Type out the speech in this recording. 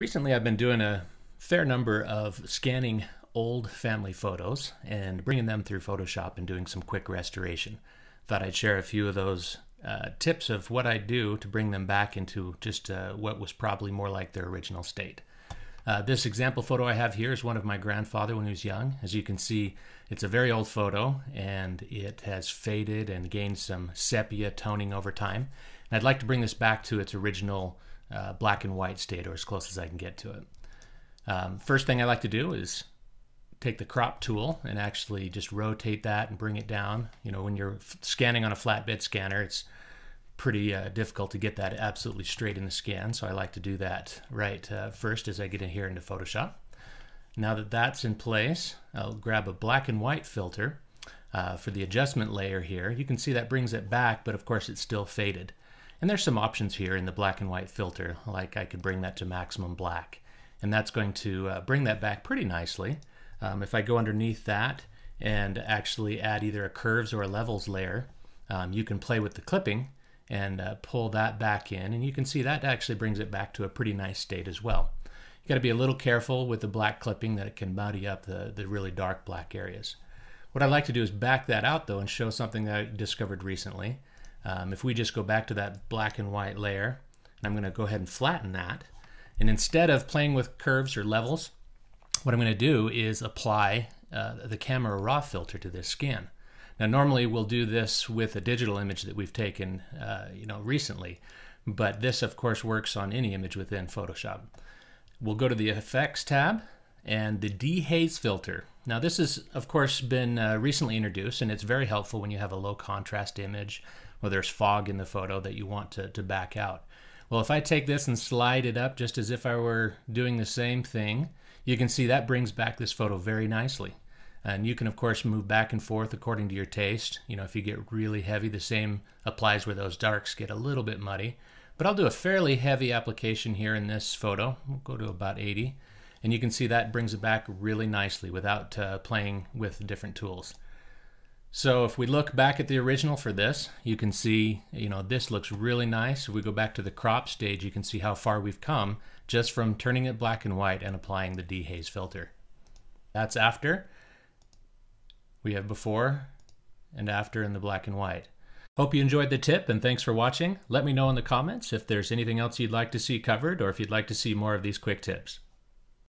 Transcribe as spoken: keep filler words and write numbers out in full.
Recently, I've been doing a fair number of scanning old family photos and bringing them through Photoshop and doing some quick restoration. Thought I'd share a few of those uh, tips of what I do to bring them back into just uh, what was probably more like their original state. Uh, this example photo I have here is one of my grandfather when he was young. As you can see, it's a very old photo and it has faded and gained some sepia toning over time. And I'd like to bring this back to its original Uh, black and white state, or as close as I can get to it. Um, first thing I like to do is take the crop tool and actually just rotate that and bring it down. You know, when you're scanning on a flatbed scanner, it's pretty uh, difficult to get that absolutely straight in the scan, so I like to do that right uh, first as I get in here into Photoshop. Now that that's in place, I'll grab a black and white filter uh, for the adjustment layer here. You can see that brings it back, but of course it's still faded. And there's some options here in the black and white filter, like I could bring that to maximum black. And that's going to uh, bring that back pretty nicely. Um, if I go underneath that and actually add either a curves or a levels layer, um, you can play with the clipping and uh, pull that back in. And you can see that actually brings it back to a pretty nice state as well. You got to be a little careful with the black clipping that it can muddy up the, the really dark black areas. What I like to do is back that out though and show something that I discovered recently. Um, if we just go back to that black and white layer, and I'm going to go ahead and flatten that, and instead of playing with curves or levels, what I'm going to do is apply uh, the Camera Raw filter to this scan. Now normally we'll do this with a digital image that we've taken uh, you know, recently, but this of course works on any image within Photoshop. We'll go to the Effects tab and the Dehaze filter. Now this has of course been uh, recently introduced, and it's very helpful when you have a low contrast image or there's fog in the photo that you want to, to back out. Well, if I take this and slide it up just as if I were doing the same thing, you can see that brings back this photo very nicely. And you can of course move back and forth according to your taste. You know, if you get really heavy, the same applies where those darks get a little bit muddy. But I'll do a fairly heavy application here in this photo. We'll go to about eighty. And you can see that brings it back really nicely without uh, playing with different tools. So if we look back at the original for this, you can see, you know, this looks really nice. If we go back to the crop stage, you can see how far we've come just from turning it black and white and applying the Dehaze filter. That's after. We have before and after in the black and white. Hope you enjoyed the tip and thanks for watching. Let me know in the comments if there's anything else you'd like to see covered or if you'd like to see more of these quick tips.